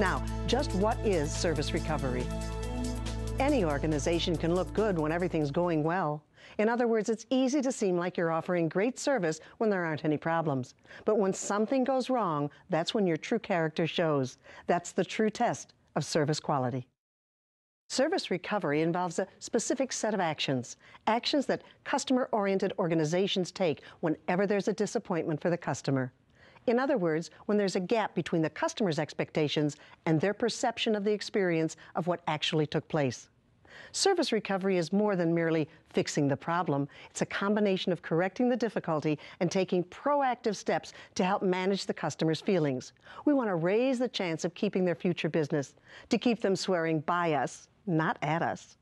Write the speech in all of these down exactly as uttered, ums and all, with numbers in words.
Now, just what is service recovery? Any organization can look good when everything's going well. In other words, it's easy to seem like you're offering great service when there aren't any problems. But when something goes wrong, that's when your true character shows. That's the true test of service quality. Service recovery involves a specific set of actions, actions that customer-oriented organizations take whenever there's a disappointment for the customer. In other words, when there's a gap between the customer's expectations and their perception of the experience of what actually took place. Service recovery is more than merely fixing the problem. It's a combination of correcting the difficulty and taking proactive steps to help manage the customer's feelings. We want to raise the chance of keeping their future business, to keep them swearing by us, not at us.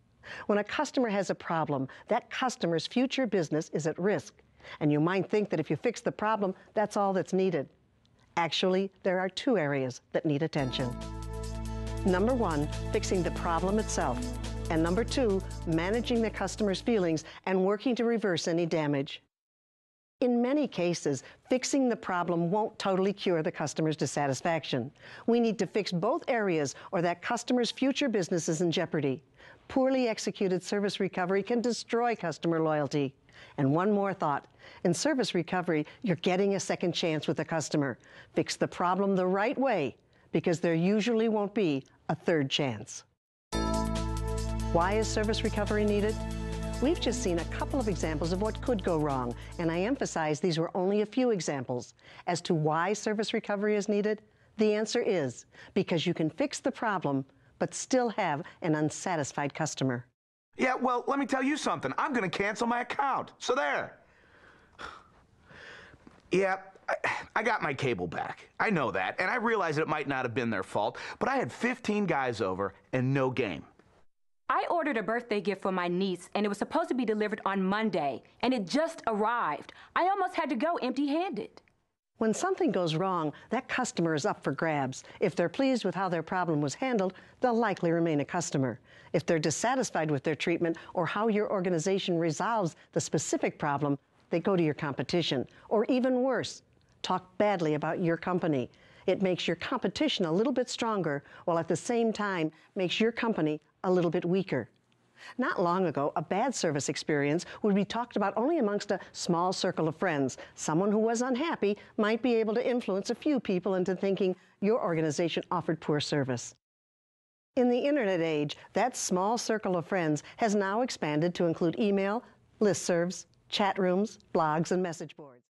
When a customer has a problem, that customer's future business is at risk. And you might think that if you fix the problem, that's all that's needed. Actually, there are two areas that need attention. Number one, fixing the problem itself. And number two, managing the customer's feelings and working to reverse any damage. In many cases, fixing the problem won't totally cure the customer's dissatisfaction. We need to fix both areas or that customer's future business is in jeopardy. Poorly executed service recovery can destroy customer loyalty. And one more thought. In service recovery, you're getting a second chance with a customer. Fix the problem the right way, because there usually won't be a third chance. Why is service recovery needed? We've just seen a couple of examples of what could go wrong, and I emphasize these were only a few examples. As to why service recovery is needed, the answer is because you can fix the problem, but still have an unsatisfied customer. Yeah, well, let me tell you something. I'm going to cancel my account. So there. Yeah, I, I got my cable back. I know that, and I realize it might not have been their fault, but I had fifteen guys over and no game. I ordered a birthday gift for my niece, and it was supposed to be delivered on Monday, and it just arrived. I almost had to go empty-handed. When something goes wrong, that customer is up for grabs. If they're pleased with how their problem was handled, they'll likely remain a customer. If they're dissatisfied with their treatment or how your organization resolves the specific problem, they go to your competition, or even worse, talk badly about your company. It makes your competition a little bit stronger, while at the same time makes your company a little bit weaker. Not long ago, a bad service experience would be talked about only amongst a small circle of friends. Someone who was unhappy might be able to influence a few people into thinking your organization offered poor service. In the internet age, that small circle of friends has now expanded to include email, listservs, chat rooms, blogs, and message boards.